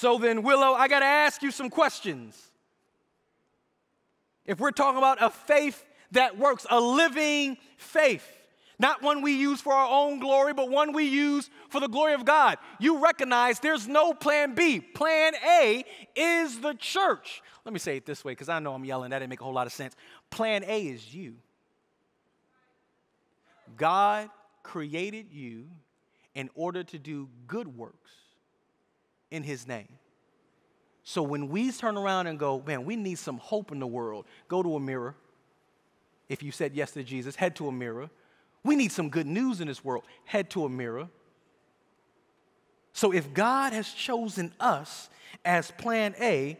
So then, Willow, I got to ask you some questions. If we're talking about a faith that works, a living faith, not one we use for our own glory, but one we use for the glory of God, you recognize there's no plan B. Plan A is the church. Let me say it this way, because I know I'm yelling. That didn't make a whole lot of sense. Plan A is you. God created you in order to do good works in his name. So when we turn around and go, man, we need some hope in the world, go to a mirror. If you said yes to Jesus, head to a mirror. We need some good news in this world, head to a mirror. So if God has chosen us as plan A,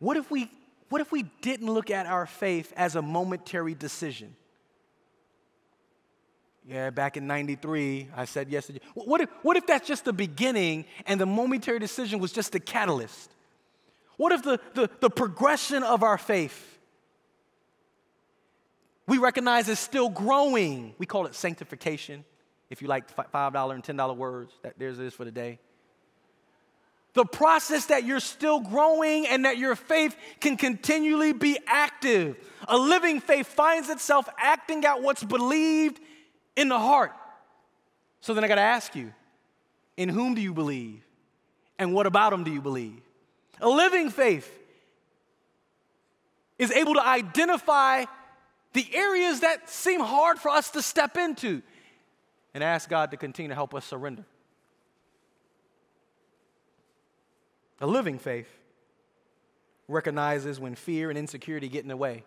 what if we didn't look at our faith as a momentary decision? Yeah, back in 93, I said yes to Jesus. What if that's just the beginning and the momentary decision was just the catalyst? What if the progression of our faith we recognize is still growing? We call it sanctification. If you like $5 and $10 words, that there's it is for the day. The process that you're still growing and that your faith can continually be active. A living faith finds itself acting out what's believed in the heart. So then I got to ask you, in whom do you believe? And what about him do you believe? A living faith is able to identify the areas that seem hard for us to step into and ask God to continue to help us surrender. A living faith recognizes when fear and insecurity get in the way.